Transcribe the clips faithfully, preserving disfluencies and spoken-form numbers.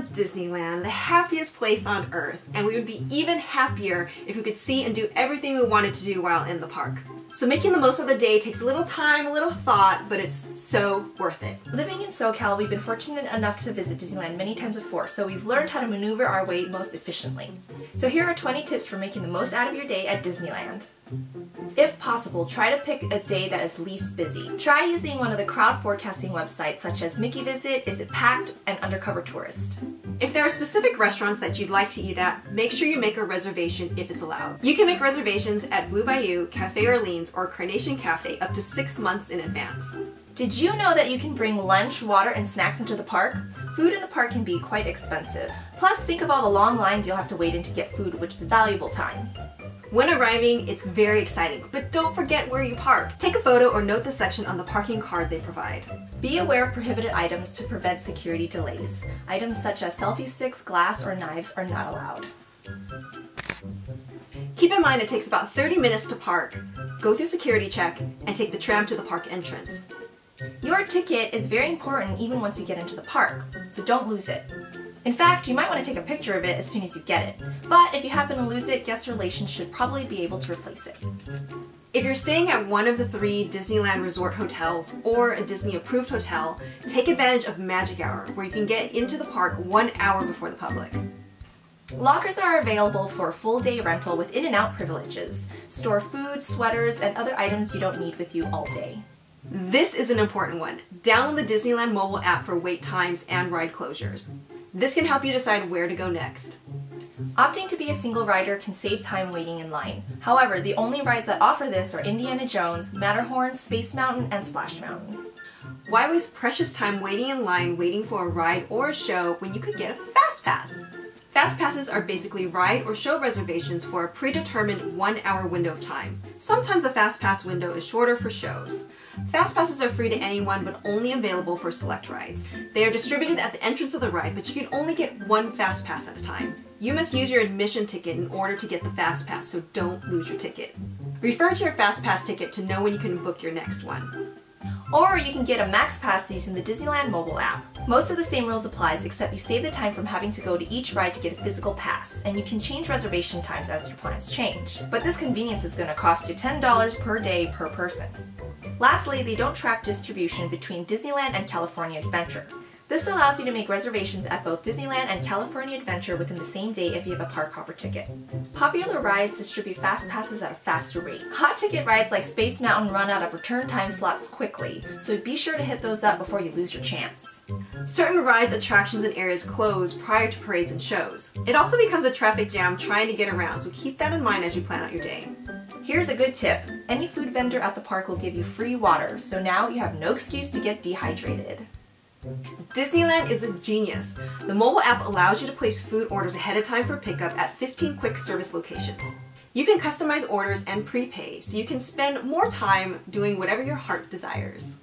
on Disneyland, the happiest place on earth, and we would be even happier if we could see and do everything we wanted to do while in the park. So making the most of the day takes a little time, a little thought, but it's so worth it. Living in SoCal, we've been fortunate enough to visit Disneyland many times before, so we've learned how to maneuver our way most efficiently. So here are twenty tips for making the most out of your day at Disneyland. If possible, try to pick a day that is least busy. Try using one of the crowd forecasting websites such as Mickey Visit, Is It Packed, and Undercover Tourist. If there are specific restaurants that you'd like to eat at, make sure you make a reservation if it's allowed. You can make reservations at Blue Bayou, Cafe Orleans, or Carnation Cafe up to six months in advance. Did you know that you can bring lunch, water, and snacks into the park? Food in the park can be quite expensive. Plus, think of all the long lines you'll have to wait in to get food, which is valuable time. When arriving, it's very exciting, but don't forget where you park. Take a photo or note the section on the parking card they provide. Be aware of prohibited items to prevent security delays. Items such as selfie sticks, glass, or knives are not allowed. Keep in mind it takes about thirty minutes to park, go through security check, and take the tram to the park entrance. Your ticket is very important even once you get into the park, so don't lose it. In fact, you might want to take a picture of it as soon as you get it, but if you happen to lose it, guest relations should probably be able to replace it. If you're staying at one of the three Disneyland Resort hotels or a Disney-approved hotel, take advantage of Magic Hour, where you can get into the park one hour before the public. Lockers are available for full-day rental with in-and-out privileges. Store food, sweaters, and other items you don't need with you all day. This is an important one. Download the Disneyland mobile app for wait times and ride closures. This can help you decide where to go next. Opting to be a single rider can save time waiting in line. However, the only rides that offer this are Indiana Jones, Matterhorn, Space Mountain, and Splash Mountain. Why waste precious time waiting in line waiting for a ride or a show when you could get a Fast Pass? Fast Passes are basically ride or show reservations for a predetermined one-hour window of time. Sometimes the Fast Pass window is shorter for shows. Fast Passes are free to anyone but only available for select rides. They are distributed at the entrance of the ride, but you can only get one Fast Pass at a time. You must use your admission ticket in order to get the Fast Pass, so don't lose your ticket. Refer to your Fast Pass ticket to know when you can book your next one. Or you can get a Max Pass using the Disneyland mobile app. Most of the same rules applies, except you save the time from having to go to each ride to get a physical pass, and you can change reservation times as your plans change. But this convenience is going to cost you ten dollars per day per person. Lastly, they don't track distribution between Disneyland and California Adventure. This allows you to make reservations at both Disneyland and California Adventure within the same day if you have a park hopper ticket. Popular rides distribute Fast Passes at a faster rate. Hot ticket rides like Space Mountain run out of return time slots quickly, so be sure to hit those up before you lose your chance. Certain rides, attractions, and areas close prior to parades and shows. It also becomes a traffic jam trying to get around, so keep that in mind as you plan out your day. Here's a good tip. Any food vendor at the park will give you free water, so now you have no excuse to get dehydrated. Disneyland is a genius. The mobile app allows you to place food orders ahead of time for pickup at fifteen quick service locations. You can customize orders and prepay, so you can spend more time doing whatever your heart desires.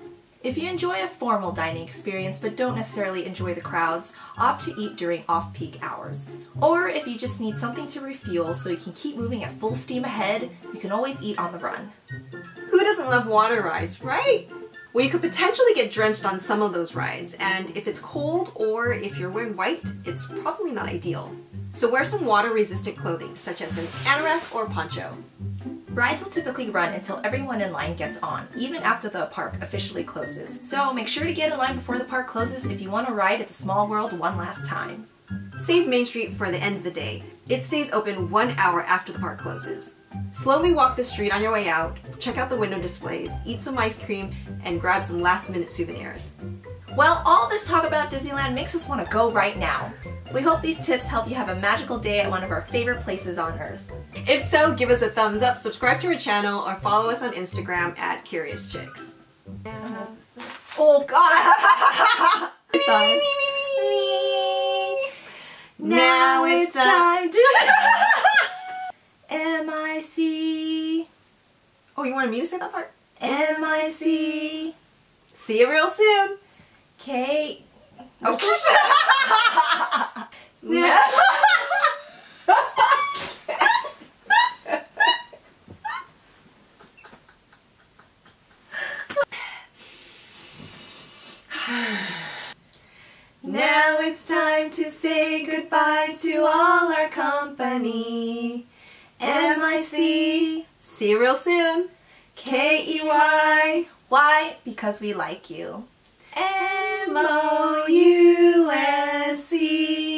If you enjoy a formal dining experience but don't necessarily enjoy the crowds, opt to eat during off-peak hours. Or if you just need something to refuel so you can keep moving at full steam ahead, you can always eat on the run. Who doesn't love water rides, right? Well, you could potentially get drenched on some of those rides, and if it's cold or if you're wearing white, it's probably not ideal. So wear some water-resistant clothing, such as an anorak or poncho. Rides will typically run until everyone in line gets on, even after the park officially closes. So make sure to get in line before the park closes if you want to ride It's a Small World one last time. Save Main Street for the end of the day. It stays open one hour after the park closes. Slowly walk the street on your way out, check out the window displays, eat some ice cream, and grab some last-minute souvenirs. Well, all this talk about Disneyland makes us want to go right now. We hope these tips help you have a magical day at one of our favorite places on earth. If so, give us a thumbs up, subscribe to our channel, or follow us on Instagram at Curious Chics. Uh, oh God! Sorry. Now it's time to... M I C. Oh, you wanted me to say that part? M I C. See you real soon. K. Oh. No. Now it's time. time to say goodbye to all our company. M I C, see you real soon. K E Y, why? Because we like you. M O U S C.